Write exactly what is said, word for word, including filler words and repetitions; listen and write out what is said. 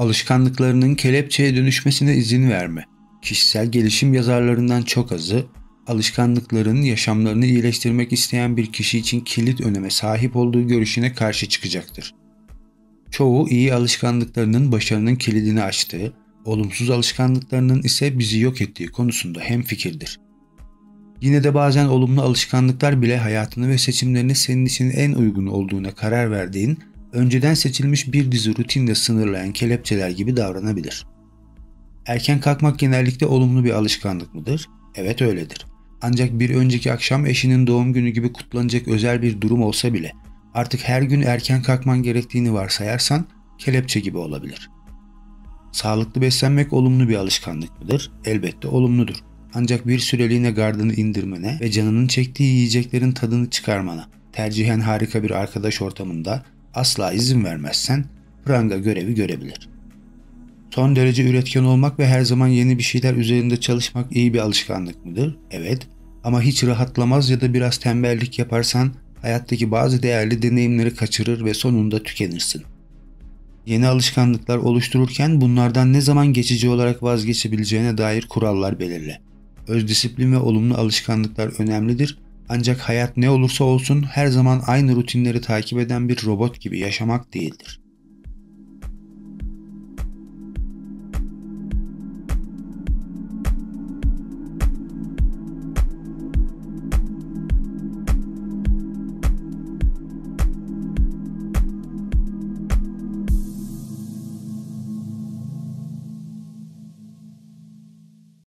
Alışkanlıklarının kelepçeye dönüşmesine izin verme. Kişisel gelişim yazarlarından çok azı, alışkanlıkların yaşamlarını iyileştirmek isteyen bir kişi için kilit öneme sahip olduğu görüşüne karşı çıkacaktır. Çoğu iyi alışkanlıklarının başarının kilidini açtığı, olumsuz alışkanlıklarının ise bizi yok ettiği konusunda hemfikirdir. Yine de bazen olumlu alışkanlıklar bile hayatını ve seçimlerini senin için en uygun olduğuna karar verdiğin, önceden seçilmiş bir dizi rutinle sınırlayan kelepçeler gibi davranabilir. Erken kalkmak genellikle olumlu bir alışkanlık mıdır? Evet, öyledir. Ancak bir önceki akşam eşinin doğum günü gibi kutlanacak özel bir durum olsa bile artık her gün erken kalkman gerektiğini varsayarsan kelepçe gibi olabilir. Sağlıklı beslenmek olumlu bir alışkanlık mıdır? Elbette olumludur. Ancak bir süreliğine gardını indirmene ve canının çektiği yiyeceklerin tadını çıkarmana, tercihen harika bir arkadaş ortamında asla izin vermezsen pranga görevi görebilir. Son derece üretken olmak ve her zaman yeni bir şeyler üzerinde çalışmak iyi bir alışkanlık mıdır? Evet, ama hiç rahatlamaz ya da biraz tembellik yaparsan hayattaki bazı değerli deneyimleri kaçırır ve sonunda tükenirsin. Yeni alışkanlıklar oluştururken bunlardan ne zaman geçici olarak vazgeçebileceğine dair kurallar belirle. Özdisiplin ve olumlu alışkanlıklar önemlidir, ancak hayat ne olursa olsun her zaman aynı rutinleri takip eden bir robot gibi yaşamak değildir.